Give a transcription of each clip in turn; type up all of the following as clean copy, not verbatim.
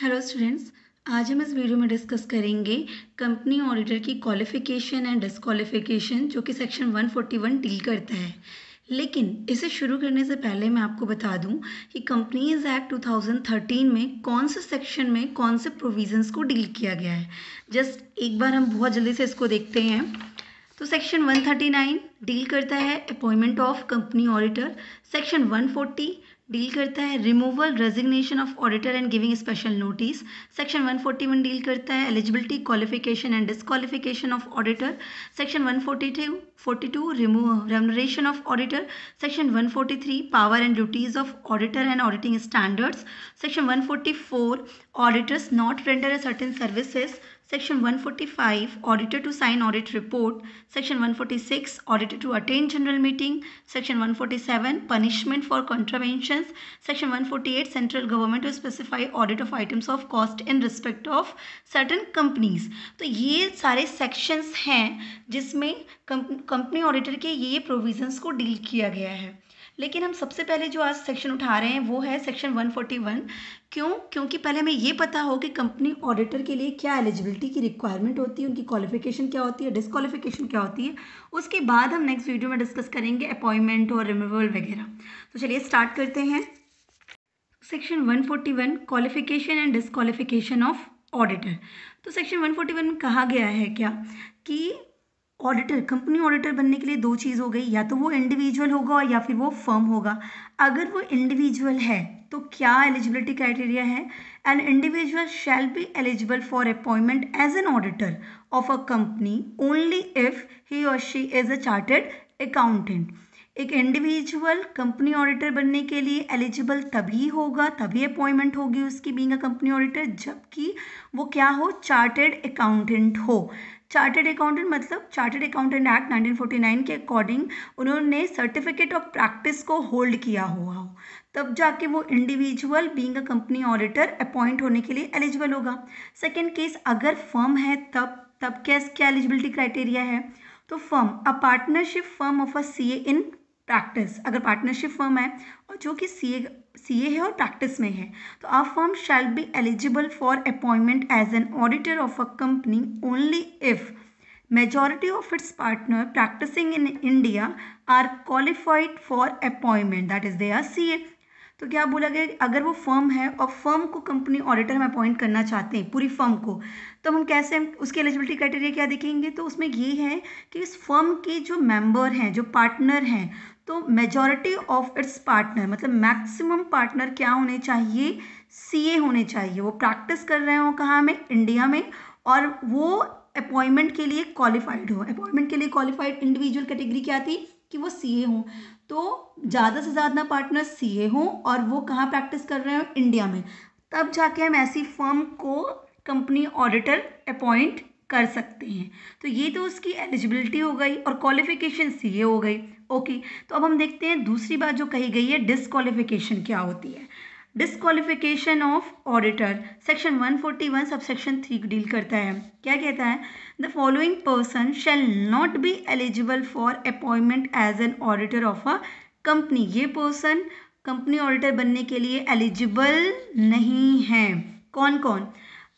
Hello students, आज हम इस वीडियो में डिस्कस करेंगे कंपनी ऑडिटर की क्वालिफिकेशन एंड डिसक्वालिफिकेशन जो कि सेक्शन 141 डील करता है। लेकिन इसे शुरू करने से पहले मैं आपको बता दूं कि कंपनीज एक्ट 2013 में कौन से सेक्शन में कौन से प्रोविजंस को डील किया गया है। जस्ट एक बार हम बहुत जल्दी से इसको देखते हैं। तो सेक्शन 139 डील करता है appointment of company auditor. Section 140 deal करता है removal resignation of auditor and giving Special notice section 141 deal karta hai eligibility, qualification and disqualification of auditor. Section 142 remuneration of auditor. Section 143 power and duties of auditor and auditing standards. Section 144 auditors not render a certain services. Section 145 auditor to sign audit report. Section 146 auditor to attend general meeting. Section 147 punishment for contraventions. Section 148 central government to specify audit of items of cost in respect of certain companies. तो ये सारे sections हैं जिसमें company auditor के ये provisions को deal किया गया है। लेकिन हम सबसे पहले जो आज सेक्शन उठा रहे हैं वो है सेक्शन 141। क्योंकि पहले हमें ये पता हो कि कंपनी ऑडिटर के लिए क्या एलिजिबिलिटी की रिक्वायरमेंट होती है, उनकी क्वालिफिकेशन क्या होती है, डिसक्वालिफिकेशन क्या होती है। उसके बाद हम नेक्स्ट वीडियो में डिस्कस करेंगे अपॉइंटमेंट और रिमूवल वगैरह। तो चलिए स्टार्ट करते हैं। Section 141 qualification and disqualification of auditor. तो सेक्शन 141 में कहा गया है क्या कि ऑडिटर, कंपनी ऑडिटर बनने के लिए दो चीज़ हो गई, या तो वो इंडिविजुअल होगा और या फिर वो फर्म होगा। अगर वो इंडिविजुअल है तो क्या एलिजिबिलिटी क्राइटेरिया है? An individual shall be eligible for appointment as an auditor of a company only if he or she is a chartered accountant. एक इंडिविजुअल कंपनी ऑडिटर बनने के लिए एलिजिबल तभी होगा, तभी अपॉइंटमेंट होगी उसकी बीइंग अ कंपनी ऑडिटर, जबकि वो क्या हो, चार्टर्ड अकाउंटेंट हो। चार्टर्ड अकाउंटेंट मतलब चार्टर्ड अकाउंटेंट एक्ट 1949 के अकॉर्डिंग उन्होंने सर्टिफिकेट ऑफ प्रैक्टिस को होल्ड किया हुआ हो, तब जाके वो individual being a company auditor appoint होने के लिए एलिजिबल होगा। सेकेंड केस, अगर फर्म है तब क्या एलिजिबिलिटी क्राइटेरिया है? तो firm, a partnership firm of a CA in practice. अगर पार्टनरशिप फर्म है और जो कि सीए है और प्रैक्टिस में है, तो a firm shall be eligible for appointment as an auditor of a company only if majority of its partner practising in India are qualified for appointment, that is they are CA. तो क्या बोला गया, अगर वो firm है और firm को company auditor हम अपॉइंट करना चाहते हैं, पूरी फर्म को, तो हम कैसे उसकी एलिजिबिलिटी क्राइटेरिया क्या देखेंगे? तो उसमें ये है कि इस फर्म के जो मेंबर हैं, जो पार्टनर हैं, तो मेजॉरिटी ऑफ इट्स पार्टनर मतलब मैक्सिमम पार्टनर क्या होने चाहिए, सीए होने चाहिए। वो प्रैक्टिस कर रहे हो कहाँ में, इंडिया में, और वो अपॉइंटमेंट के लिए क्वालिफाइड हो। अपॉइंटमेंट के लिए क्वालिफाइड इंडिविजुअल कैटेगरी क्या थी कि वो सीए हो। तो ज़्यादा से ज़्यादा पार्टनर सीए हो और वो कहाँ प्रैक्टिस कर रहे हो, इंडिया में, तब जाके हम ऐसी फर्म को कंपनी ऑडिटर अपॉइंट कर सकते हैं। तो ये तो उसकी एलिजिबिलिटी हो गई और क्वालिफिकेशन सीए हो गई। ओके, तो अब हम देखते हैं दूसरी बात जो कही गई है, डिसक्वालिफिकेशन क्या होती है। Disqualification of auditor section 141 subsection 3 डील करता है। क्या कहता है, the following person shall not be eligible for appointment as an auditor of a company. ये पर्सन कंपनी ऑडिटर बनने के लिए एलिजिबल नहीं है। कौन कौन?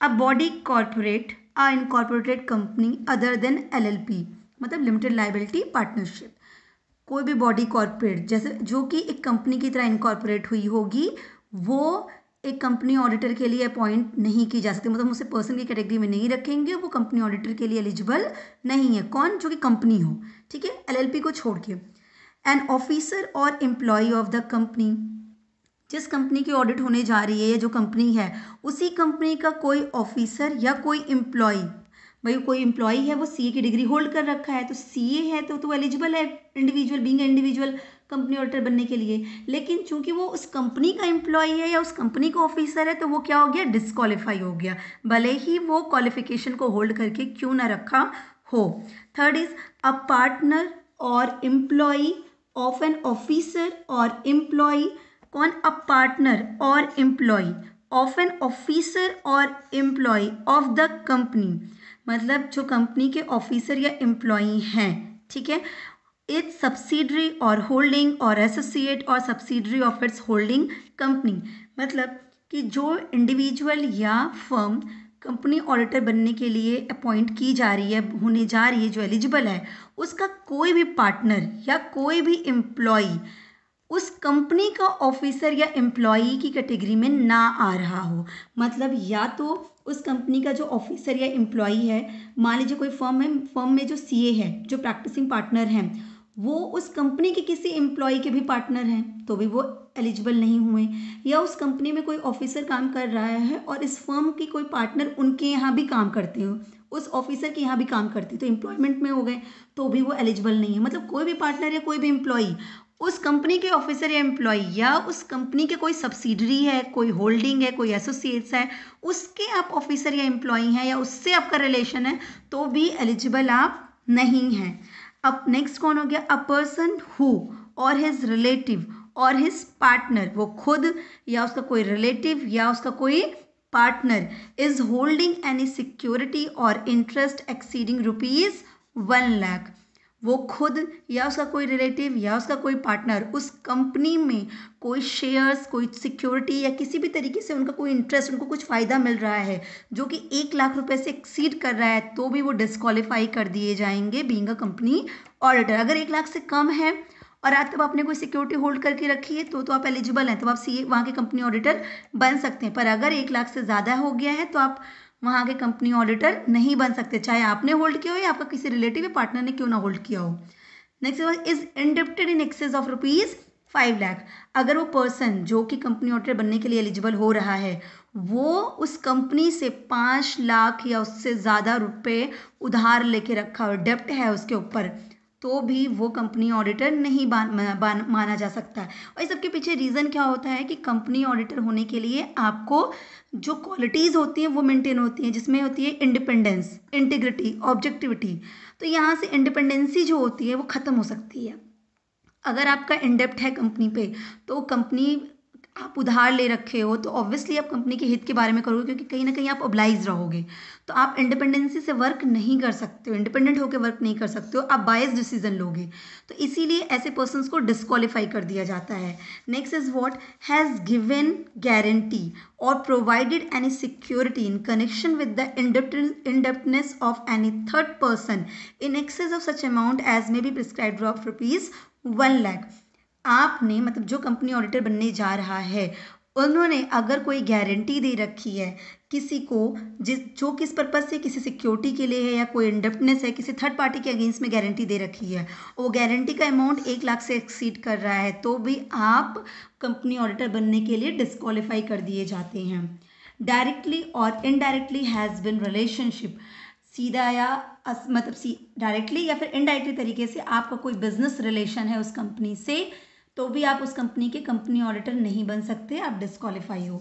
A body corporate, a incorporated company other than LLP मतलब लिमिटेड लाइबिलिटी पार्टनरशिप। कोई भी बॉडी कॉर्पोरेट जैसे जो कि एक कंपनी की तरह इनकॉर्पोरेट हुई होगी, वो एक कंपनी ऑडिटर के लिए अपॉइंट नहीं की जा सकती, मतलब उसे पर्सन की कैटेगरी में नहीं रखेंगे, वो कंपनी ऑडिटर के लिए एलिजिबल नहीं है। कौन? जो कि कंपनी हो, ठीक है, LLP को छोड़ के। An officer or employee of the company, जिस कंपनी की ऑडिट होने जा रही है या जो कंपनी है उसी कंपनी का कोई ऑफिसर या कोई एम्प्लॉय, भाई कोई एम्प्लॉय है वो सीए की डिग्री होल्ड कर रखा है, तो सीए है तो एलिजिबल है individual being individual company auditor बनने के लिए। लेकिन चूंकि वो उस कंपनी का एम्प्लॉय है या उस कंपनी का ऑफिसर है, तो वो क्या हो गया, डिसक्वालीफाई हो गया, भले ही वो क्वालिफिकेशन को होल्ड करके क्यों ना रखा हो। Third is a partner or employee of an officer or employee. कौन? A partner or employee of an officer or employee of the company मतलब जो कंपनी के ऑफिसर या एम्प्लॉई हैं, ठीक है। Its subsidiary or holding or associate or subsidiary of its holding company मतलब कि जो इंडिविजुअल या फर्म कंपनी ऑडिटर बनने के लिए अपॉइंट की जा रही है, होने जा रही है, जो एलिजिबल है, उसका कोई भी पार्टनर या कोई भी एम्प्लॉय उस कंपनी का ऑफिसर या एम्प्लॉई की कैटेगरी में ना आ रहा हो। मतलब या तो उस कंपनी का जो ऑफिसर या एम्प्लॉई है, मान लीजिए कोई फर्म है, फर्म में जो सीए है, जो प्रैक्टिसिंग पार्टनर हैं, वो उस कंपनी के किसी एम्प्लॉई के भी पार्टनर हैं, तो भी वो एलिजिबल नहीं हुए। या उस कंपनी में कोई ऑफिसर काम कर रहा है और इस फर्म की कोई पार्टनर उनके यहाँ भी काम करते हो, उस ऑफिसर के यहाँ भी काम करती, तो एम्प्लॉयमेंट में हो गए, तो भी वो एलिजिबल नहीं है। मतलब कोई भी पार्टनर या कोई भी एम्प्लॉई उस कंपनी के ऑफिसर या एम्प्लॉय या उस कंपनी के कोई सब्सिडरी है, कोई होल्डिंग है, कोई एसोसिएट्स है, उसके आप ऑफिसर या एम्प्लॉय हैं या उससे आपका रिलेशन है, तो भी एलिजिबल आप नहीं हैं। अब नेक्स्ट कौन हो गया, a person who or his relative or his partner, वो खुद या उसका कोई रिलेटिव या उसका कोई partner is holding any security or interest exceeding ₹1,00,000, वो खुद या उसका कोई रिलेटिव या उसका कोई पार्टनर उस कंपनी में कोई शेयर्स, कोई सिक्योरिटी या किसी भी तरीके से उनका कोई इंटरेस्ट, उनको कुछ फ़ायदा मिल रहा है जो कि ₹1,00,000 से एक्सीड कर रहा है, तो भी वो डिस्क्वालीफाई कर दिए जाएंगे बीइंग अ कंपनी ऑडिटर। अगर 1,00,000 से कम है और आज तक आपने कोई सिक्योरिटी होल्ड करके रखी है तो आप एलिजिबल हैं, तो आप सीए वहाँ के कंपनी ऑडिटर बन सकते हैं। पर अगर 1,00,000 से ज़्यादा हो गया है तो आप वहाँ के कंपनी ऑडिटर नहीं बन सकते, चाहे आपने होल्ड किया हो या आपका किसी रिलेटिव या पार्टनर ने क्यों ना होल्ड किया हो। Next is indebted in excess of ₹5,00,000, अगर वो पर्सन जो कि कंपनी ऑडिटर बनने के लिए एलिजिबल हो रहा है वो उस कंपनी से 5,00,000 या उससे ज़्यादा रुपये उधार लेके रखा हो, डेप्ट है उसके ऊपर, तो भी वो कंपनी ऑडिटर नहीं माना जा सकता। और इस सबके पीछे रीज़न क्या होता है कि कंपनी ऑडिटर होने के लिए आपको जो क्वालिटीज़ होती हैं वो मेंटेन होती हैं, जिसमें होती है इंडिपेंडेंस, इंटीग्रिटी, ऑब्जेक्टिविटी। तो यहाँ से इंडिपेंडेंसी जो होती है वो ख़त्म हो सकती है। अगर आपका इंडेप्ट है कंपनी पे, तो कंपनी आप उधार ले रखे हो तो ऑब्वियसली आप कंपनी के हित के बारे में करोगे, क्योंकि कहीं ना कहीं आप ऑब्लाइज रहोगे, तो आप इंडिपेंडेंसी से वर्क नहीं कर सकते हो, इंडिपेंडेंट होकर वर्क नहीं कर सकते हो, आप बायस डिसीजन लोगे, तो इसीलिए ऐसे पर्सनस को डिस्क्वालीफाई कर दिया जाता है। Next is what has given guarantee or provided any security in connection with the indebtedness of any third person in excess of such amount as may be prescribed of ₹1,00,000। आपने, मतलब जो company auditor बनने जा रहा है, उन्होंने अगर कोई गारंटी दे रखी है किसी को, जिस जो किस पर्पज़ से, किसी सिक्योरिटी के लिए है या कोई इंडेप्टनेस है, किसी थर्ड पार्टी के अगेंस्ट में गारंटी दे रखी है, वो गारंटी का अमाउंट 1,00,000 से एक्सीड कर रहा है, तो भी आप कंपनी ऑडिटर बनने के लिए डिस्क्वालीफाई कर दिए जाते हैं। डायरेक्टली और इनडायरेक्टली हैज़ बिन रिलेशनशिप, सीधा या डायरेक्टली या फिर इनडायरेक्टली तरीके से आपका कोई बिजनेस रिलेशन है उस कंपनी से, तो भी आप उस कंपनी के कंपनी ऑडिटर नहीं बन सकते, आप डिस्क्वालीफाई हो।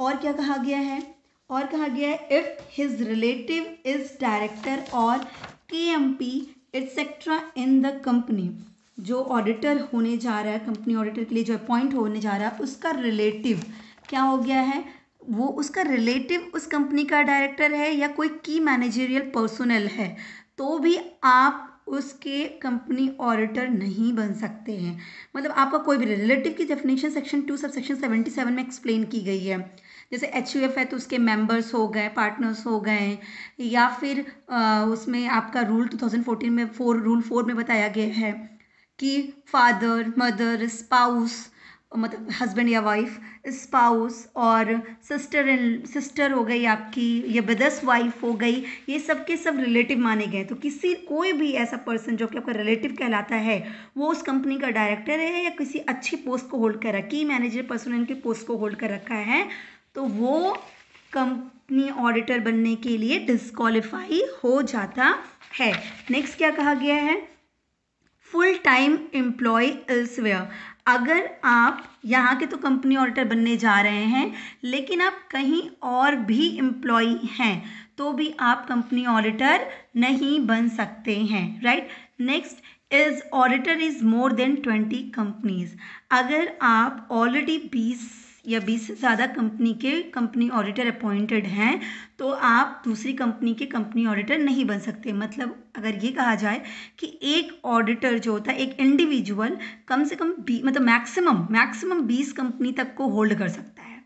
और क्या कहा गया है, और कहा गया है if his relative is director or KMP etcetera in the company, जो ऑडिटर होने जा रहा है, कंपनी ऑडिटर के लिए जो अपॉइंट होने जा रहा है, उसका रिलेटिव क्या हो गया है, वो उसका रिलेटिव उस कंपनी का डायरेक्टर है या कोई की मैनेजरियल पर्सनल है, तो भी आप उसके कंपनी ऑडिटर नहीं बन सकते हैं। मतलब आपका कोई भी रिलेटिव की डेफिनेशन सेक्शन 2 सबसेक्शन 77 में एक्सप्लेन की गई है। जैसे HUF है तो उसके मेंबर्स हो गए, पार्टनर्स हो गए, या फिर उसमें आपका रूल 2014 में रूल 4 में बताया गया है कि फादर, मदर, स्पाउस, मतलब हस्बैंड या वाइफ, स्पाउस और सिस्टर हो गई आपकी, या ब्रदर्स वाइफ हो गई, ये सब के सब रिलेटिव माने गए। तो किसी कोई भी ऐसा पर्सन जो कि आपका रिलेटिव कहलाता है, वो उस कंपनी का डायरेक्टर है या किसी अच्छी पोस्ट को होल्ड कर रखा है, की मैनेजर पर्सन की पोस्ट को होल्ड कर रखा है, तो वो कंपनी ऑडिटर बनने के लिए डिस्क्वालीफाई हो जाता है। नेक्स्ट क्या कहा गया है, फुल टाइम एम्प्लॉय एल्सवेयर, अगर आप यहाँ के तो कंपनी ऑडिटर बनने जा रहे हैं लेकिन आप कहीं और भी एम्प्लॉय हैं, तो भी आप कंपनी ऑडिटर नहीं बन सकते हैं, right. Next is auditor is more than 20 companies, अगर आप ऑलरेडी 20 या 20 से ज़्यादा कंपनी के कंपनी ऑडिटर अपॉइंटेड हैं, तो आप दूसरी कंपनी के कंपनी ऑडिटर नहीं बन सकते। मतलब अगर ये कहा जाए कि एक ऑडिटर जो होता है, एक इंडिविजुअल कम से कम मैक्सिमम 20 कंपनी तक को होल्ड कर सकता है,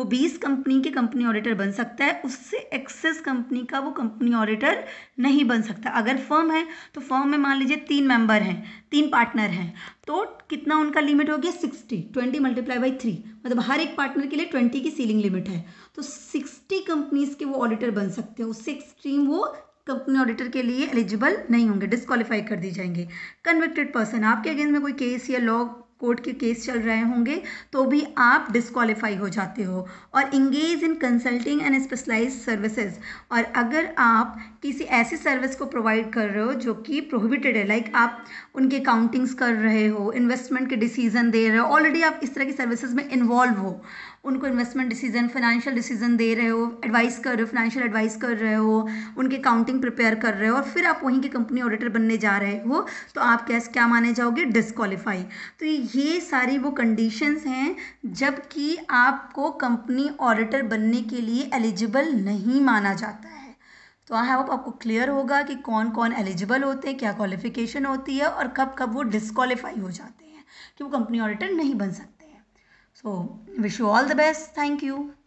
वो 20 कंपनी के कंपनी ऑडिटर बन सकता है, उससे एक्सेस कंपनी का वो कंपनी ऑडिटर नहीं बन सकता। अगर फर्म है तो फर्म में मान लीजिए 3 मेंबर हैं, 3 पार्टनर हैं, तो कितना उनका लिमिट हो गया 60, 20 × 3, मतलब हर एक पार्टनर के लिए 20 की सीलिंग लिमिट है। तो 60 कंपनीज के वो ऑडिटर बन सकते हैं, उससे एक्सट्रीम वो कंपनी ऑडिटर के लिए एलिजिबल नहीं होंगे, डिस्क्वालीफाई कर दी जाएंगे। कन्विक्टेड पर्सन, आपके अगेंस्ट में कोई केस या लॉ कोर्ट के केस चल रहे होंगे तो भी आप डिस्क्वालीफाई हो जाते हो। और engage in consulting and specialised services, और अगर आप किसी ऐसी सर्विस को प्रोवाइड कर रहे हो जो कि प्रोहिबिटेड है, लाइक आप उनके अकाउंटिंग्स कर रहे हो, इन्वेस्टमेंट के डिसीजन दे रहे हो, ऑलरेडी आप इस तरह की सर्विसेज में इन्वॉल्व हो, उनको इन्वेस्टमेंट डिसीजन, फाइनेंशियल डिसीजन दे रहे हो, एडवाइस कर रहे हो, फाइनेंशियल एडवाइस कर रहे हो, उनके अकाउंटिंग प्रिपेयर कर रहे हो, और फिर आप वहीं के कंपनी ऑडिटर बनने जा रहे हो, तो आप क्या माने जाओगे, डिस्क्वालीफाई। तो ये सारी वो कंडीशंस हैं जबकि आपको कंपनी ऑडिटर बनने के लिए एलिजिबल नहीं माना जाता है। तो आई होप आपको क्लियर होगा कि कौन कौन एलिजिबल होते हैं, क्या क्वालिफिकेशन होती है, और कब कब वो डिस्क्वालीफाई हो जाते हैं कि वो कंपनी ऑडिटर नहीं बन सकते हैं। So, wish you all the best. Thank you.